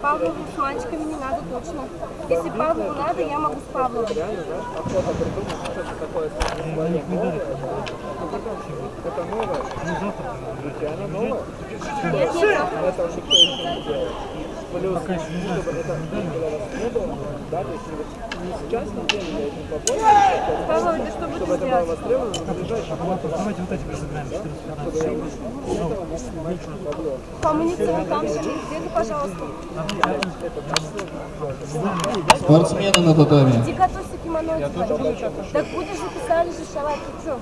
Павлову шуланчиками не надо точно. Если Павлову надо, я могу с Павловым. Это новое. Она новая? Это уже кто еще не делает. Плюс, чтобы это не было, да, то есть не сейчас на деле, я этим побольше. Павлов, ты что будешь делать? Давайте вот эти призыграем. По муниципалитам, где-то, пожалуйста. Спортсмены на татами. Иди готовься кимоно. Так будешь же писали же шалат, ты что?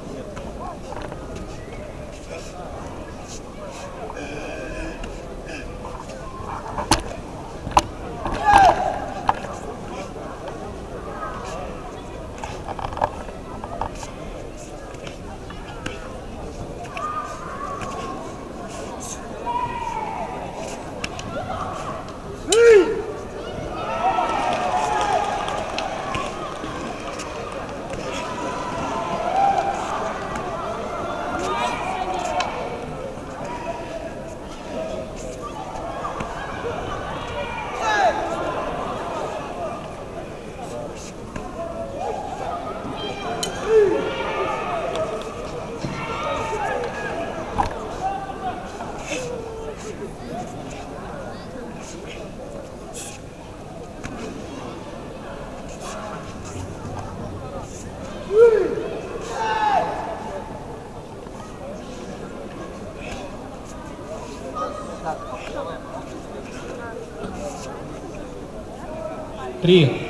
Три.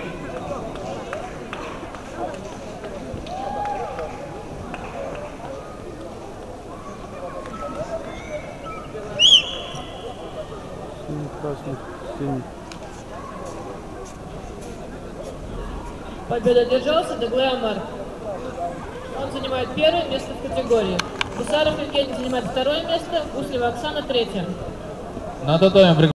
Победу одержался Дегле Амар. Он занимает первое место в категории. Кусар Африкетин занимает второе место, Гуслива Оксана третье. На татами